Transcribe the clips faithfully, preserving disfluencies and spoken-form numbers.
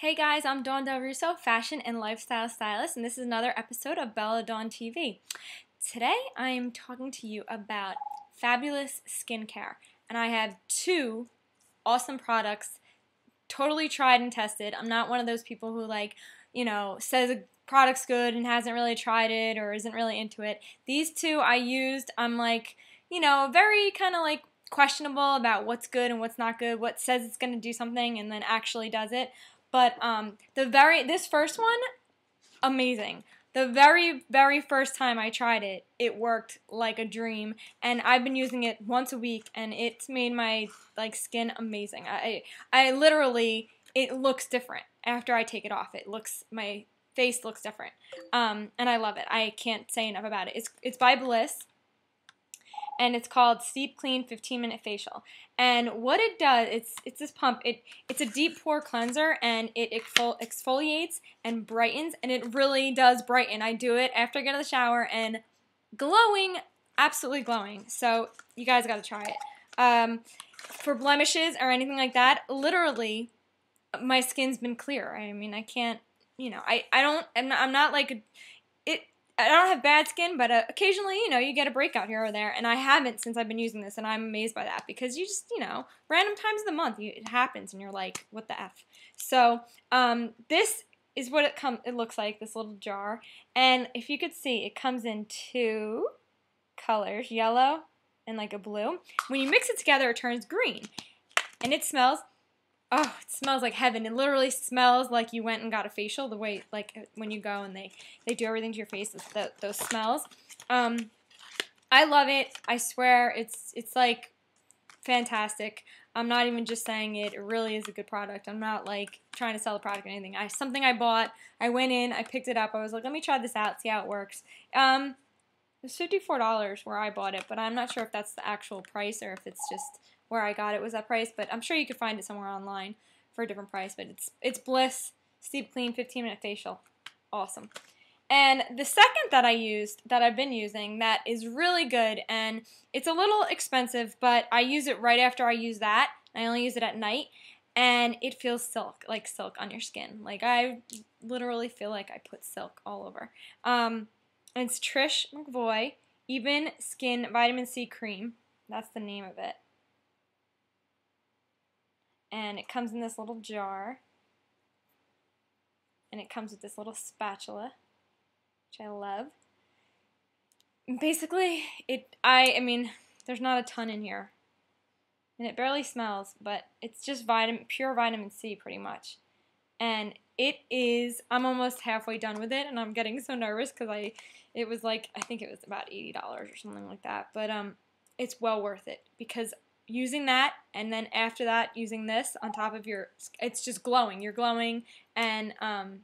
Hey guys, I'm Dawn Del Russo, fashion and lifestyle stylist, and this is another episode of Bella Dawn T V. Today I am talking to you about fabulous skincare, and I have two awesome products, totally tried and tested. I'm not one of those people who, like, you know, says a product's good and hasn't really tried it or isn't really into it. These two I used. I'm like, you know, very kind of like questionable about what's good and what's not good, what says it's going to do something and then actually does it. But um, the very, this first one, amazing. The very, very first time I tried it, it worked like a dream. And I've been using it once a week, and it's made my, like, skin amazing. I, I literally, it looks different after I take it off. It looks, my face looks different. Um, and I love it. I can't say enough about it. It's, it's by Bliss, and it's called Deep Clean fifteen minute Facial. And what it does, it's it's this pump. It it's a deep pore cleanser, and it exfol exfoliates and brightens, and it really does brighten. I do it after I get out of the shower, and glowing, absolutely glowing. So you guys gotta try it. Um, for blemishes or anything like that, literally, my skin's been clear. I mean, I can't, you know, I I don't, I'm not, I'm not like, it. I don't have bad skin, but uh, occasionally, you know, you get a breakout here or there, and I haven't since I've been using this, and I'm amazed by that because you just, you know, random times of the month, you, it happens, and you're like, what the F? So, um, this is what it come, it looks like, this little jar, and if you could see, it comes in two colors, yellow and like a blue. When you mix it together, it turns green, and it smells, oh, it smells like heaven. It literally smells like you went and got a facial, the way, like, when you go and they, they do everything to your face, the, those smells. Um, I love it. I swear, it's, it's like, fantastic. I'm not even just saying it. It really is a good product. I'm not, like, trying to sell the product or anything. I something I bought, I went in, I picked it up. I was like, let me try this out, see how it works. Um, it was fifty-four dollars where I bought it, but I'm not sure if that's the actual price or if it's just where I got it was that price, but I'm sure you could find it somewhere online for a different price, but it's it's Bliss Deep Clean fifteen minute Facial. Awesome. And the second that I used, that I've been using, that is really good, and it's a little expensive, but I use it right after I use that. I only use it at night, and it feels silk, like silk on your skin. Like, I literally feel like I put silk all over. Um, it's Trish McVoy Even Skin Vitamin C Cream. That's the name of it. And it comes in this little jar, and it comes with this little spatula, which I love. And basically, it, I, I mean, there's not a ton in here, and it barely smells, but it's just vitamin, pure vitamin C, pretty much. And it is, I'm almost halfway done with it, and I'm getting so nervous, because I, it was like, I think it was about eighty dollars or something like that, but um, it's well worth it, because using that, and then after that, using this on top of your, it's just glowing. You're glowing, and um,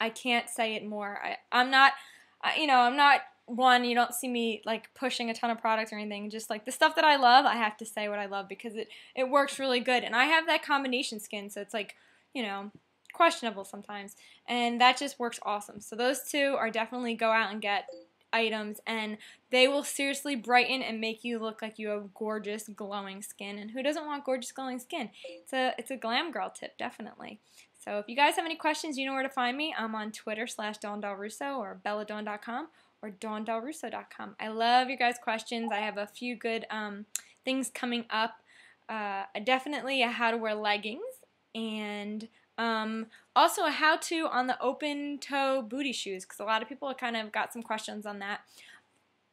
I can't say it more. I, I'm not, I, you know, I'm not one, you don't see me, like, pushing a ton of products or anything. Just, like, the stuff that I love, I have to say what I love, because it, it works really good. And I have that combination skin, so it's, like, you know, questionable sometimes. And that just works awesome. So those two are definitely go out and get items, and they will seriously brighten and make you look like you have gorgeous glowing skin, and who doesn't want gorgeous glowing skin? It's a, it's a glam girl tip, definitely. So if you guys have any questions, you know where to find me. I'm on Twitter slash Dawn Del Russo, or bella dawn dot com, or dawn del russo dot com. I love your guys' questions. I have a few good um, things coming up. Uh, definitely a how to wear leggings, and Um, also a how-to on the open-toe booty shoes, because a lot of people kind of got some questions on that.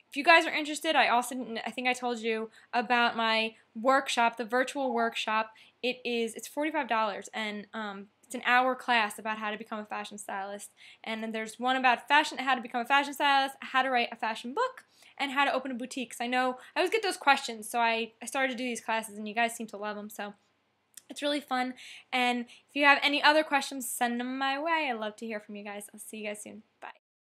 If you guys are interested, I also, I think I told you about my workshop, the virtual workshop. It is, it's forty-five dollars, and um, it's an hour class about how to become a fashion stylist. And then there's one about fashion, how to become a fashion stylist, how to write a fashion book, and how to open a boutique. Because I know, I always get those questions, so I, I started to do these classes, and you guys seem to love them, so it's really fun. And if you have any other questions, send them my way. I'd love to hear from you guys. I'll see you guys soon. Bye.